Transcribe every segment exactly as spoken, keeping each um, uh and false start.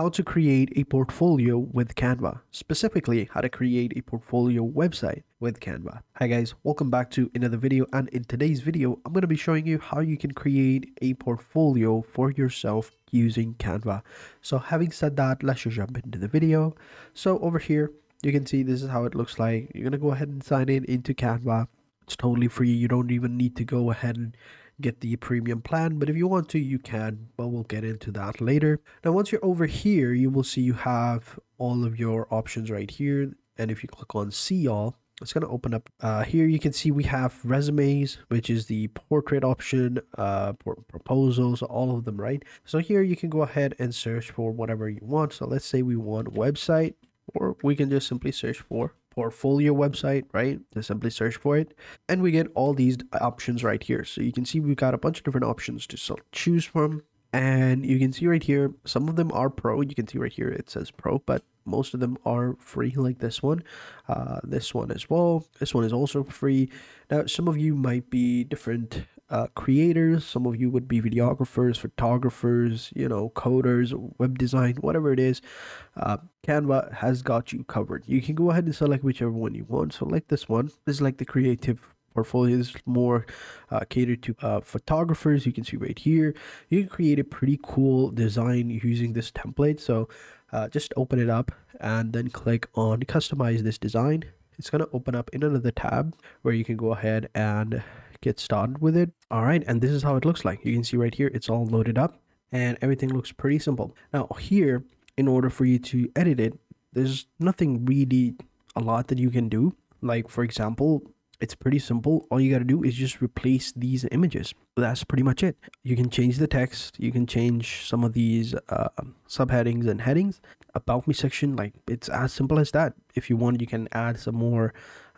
How to create a portfolio with Canva, specifically how to create a portfolio website with Canva. Hi guys, welcome back to another video, and in today's video I'm going to be showing you how you can create a portfolio for yourself using Canva. So having said that, let's just jump into the video. So over here you can see this is how it looks like. You're going to go ahead and sign in into Canva. It's totally free. You don't even need to go ahead and get the premium plan, but if you want to you can, but we'll get into that later. Now once you're over here, you will see you have all of your options right here, and if you click on see all, it's going to open up. Uh, here you can see we have resumes, which is the portrait option, uh, proposals, all of them, right? So here you can go ahead and search for whatever you want. So let's say we want website, or we can just simply search for portfolio website, right? Just simply search for it and we get all these options right here. So you can see we've got a bunch of different options to choose from, and you can see right here some of them are pro. You can see right here it says pro, but most of them are free, like this one, uh, this one as well. This one is also free. Now some of you might be different uh, creators. Some of you would be videographers, photographers, you know, coders, web design, whatever it is. Uh, Canva has got you covered. You can go ahead and select whichever one you want. So like this one, this is like the creative portfolio. This is more uh, catered to uh, photographers. You can see right here, you can create a pretty cool design using this template. So uh, just open it up and then click on customize this design. It's going to open up in another tab where you can go ahead and get started with it. All right, and this is how it looks like. You can see right here it's all loaded up and everything looks pretty simple. Now here, in order for you to edit it, there's nothing really a lot that you can do. Like for example, it's pretty simple. All you got to do is just replace these images. That's pretty much it. You can change the text, you can change some of these uh, subheadings and headings. About me section, like it's as simple as that. If you want, you can add some more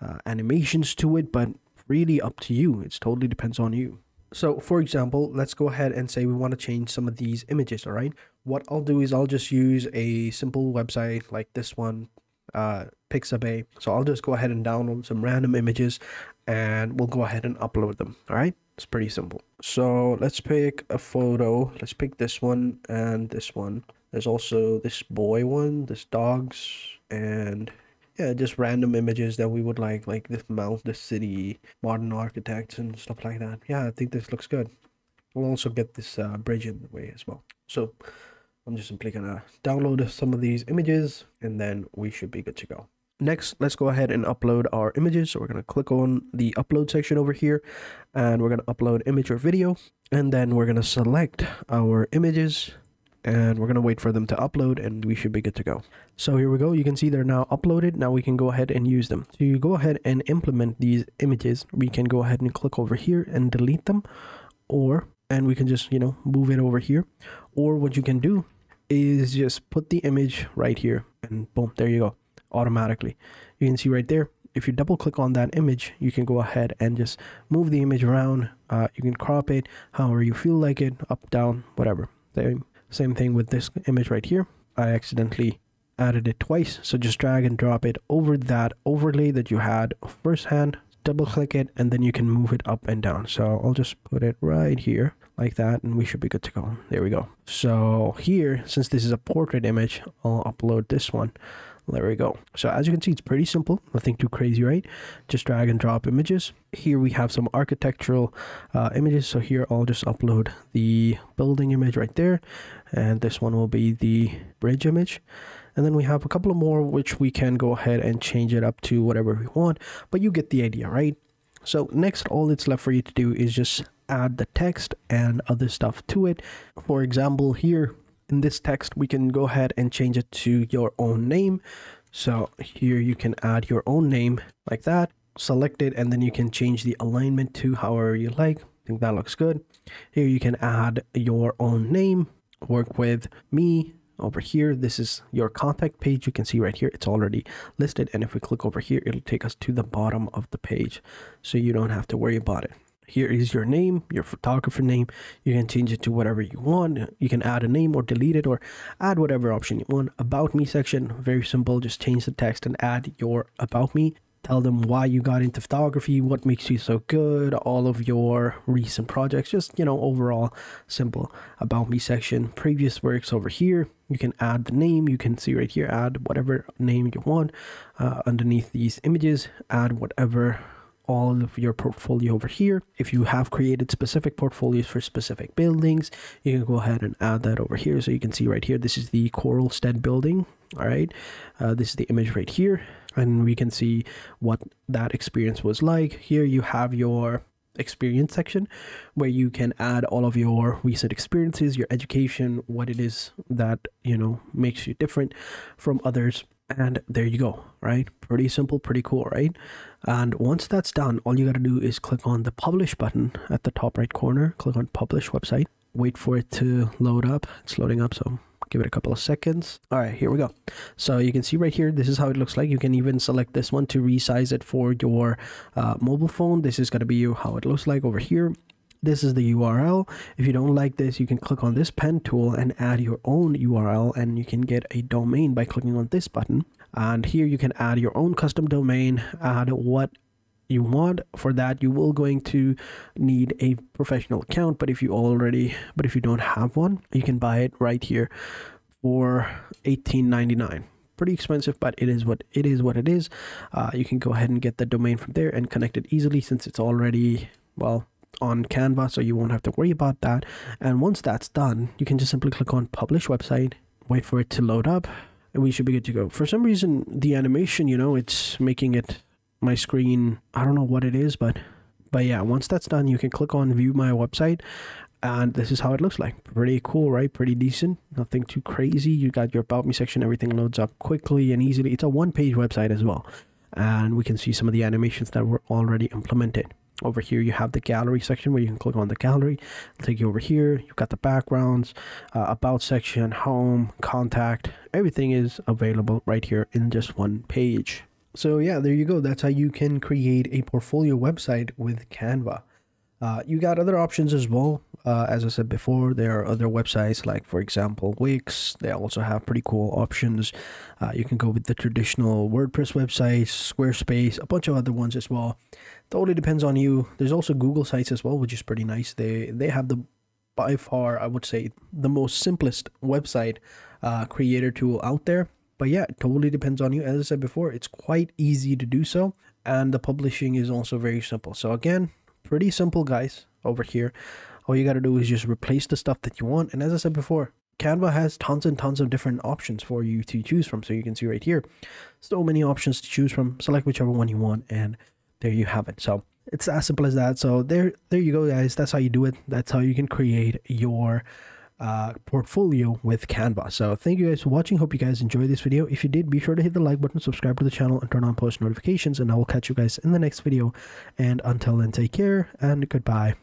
uh, animations to it, but really up to you. It's totally depends on you. So for example, let's go ahead and say we want to change some of these images. All right, what I'll do is I'll just use a simple website like this one, uh, Pixabay. So I'll just go ahead and download some random images and we'll go ahead and upload them. All right, it's pretty simple. So let's pick a photo. Let's pick this one and this one. There's also this boy one, this dogs, and yeah, just random images that we would like, like this mount, this city, modern architects and stuff like that. Yeah, I think this looks good. We'll also get this uh, bridge in the way as well. So I'm just simply gonna download some of these images and then we should be good to go. Next, let's go ahead and upload our images. So we're gonna click on the upload section over here and we're gonna upload image or video, and then we're gonna select our images and we're going to wait for them to upload and we should be good to go. So here we go. You can see they're now uploaded. Now we can go ahead and use them. So you go ahead and implement these images. We can go ahead and click over here and delete them, or, and we can just, you know, move it over here. Or what you can do is just put the image right here and boom, there you go. Automatically. You can see right there. If you double click on that image, you can go ahead and just move the image around. Uh, you can crop it however you feel like it, up, down, whatever. Same. Same thing with this image right here. I accidentally added it twice, so just drag and drop it over that overlay that you had firsthand, double click it, and then you can move it up and down. So I'll just put it right here like that and we should be good to go. There we go. So here, since this is a portrait image, I'll upload this one. There we go. So as you can see, it's pretty simple. Nothing too crazy, right? Just drag and drop images. Here we have some architectural uh, images. So here I'll just upload the building image right there. And this one will be the bridge image. And then we have a couple of more, which we can go ahead and change it up to whatever we want. But you get the idea, right? So next, all that's left for you to do is just add the text and other stuff to it. For example, here, in this text, we can go ahead and change it to your own name. So here you can add your own name like that, select it, and then you can change the alignment to however you like. I think that looks good. Here you can add your own name, work with me. Over here, this is your contact page. You can see right here, it's already listed. And if we click over here, it'll take us to the bottom of the page. So you don't have to worry about it. Here is your name, your photographer name. You can change it to whatever you want. You can add a name or delete it or add whatever option you want. About me section, very simple. Just change the text and add your about me. Tell them why you got into photography, what makes you so good, all of your recent projects. Just, you know, overall simple about me section. Previous works over here. you can add the name. You can see right here, add whatever name you want uh, underneath these images, add whatever all of your portfolio over here. If you have created specific portfolios for specific buildings, you can go ahead and add that over here. So you can see right here, this is the Coralstead building. All right, uh, this is the image right here, and we can see what that experience was like. Here you have your experience section where you can add all of your recent experiences, your education, what it is that, you know, makes you different from others. And there you go, right? Pretty simple, pretty cool, right? And once that's done, all you got to do is click on the publish button at the top right corner, click on publish website, wait for it to load up. It's loading up, so give it a couple of seconds. All right, here we go. So you can see right here, this is how it looks like. You can even select this one to resize it for your uh, mobile phone. This is going to be how it looks like over here. This is the U R L. If you don't like this, you can click on this pen tool and add your own U R L, and you can get a domain by clicking on this button. And here you can add your own custom domain, add what you want. For that, you will going to need a professional account, but if you already but if you don't have one, you can buy it right here for eighteen ninety-nine. Pretty expensive, but it is what it is what it is. Uh, you can go ahead and get the domain from there and connect it easily, since it's already, well, on Canva, so you won't have to worry about that. And once that's done, you can just simply click on publish website, wait for it to load up, and we should be good to go. For some reason, the animation, you know, it's making it my screen, I don't know what it is, but but yeah, once that's done, you can click on view my website, and this is how it looks like. Pretty cool, right? Pretty decent, nothing too crazy. You got your about me section, everything loads up quickly and easily. It's a one-page website as well, and we can see some of the animations that were already implemented. Over here you have the gallery section where you can click on the gallery. It'll take you over here. You've got the backgrounds, uh, about section, home, contact. Everything is available right here in just one page. So yeah, there you go. That's how you can create a portfolio website with Canva. Uh, you got other options as well. Uh, as I said before, there are other websites like, for example, Wix. They also have pretty cool options. Uh, you can go with the traditional WordPress websites, Squarespace, a bunch of other ones as well. Totally depends on you. There's also Google Sites as well, which is pretty nice. They they have the, by far, I would say, the most simplest website uh, creator tool out there. But yeah, it totally depends on you. As I said before, it's quite easy to do so. And the publishing is also very simple. So again, pretty simple, guys, over here. All you got to do is just replace the stuff that you want. And as I said before, Canva has tons and tons of different options for you to choose from. So you can see right here, so many options to choose from. Select whichever one you want, and there you have it. So it's as simple as that. So there, there you go, guys. That's how you do it. That's how you can create your uh portfolio with Canva. So thank you guys for watching. Hope you guys enjoyed this video. If you did, be sure to hit the like button, subscribe to the channel, and turn on post notifications, and I will catch you guys in the next video. And until then, take care and goodbye.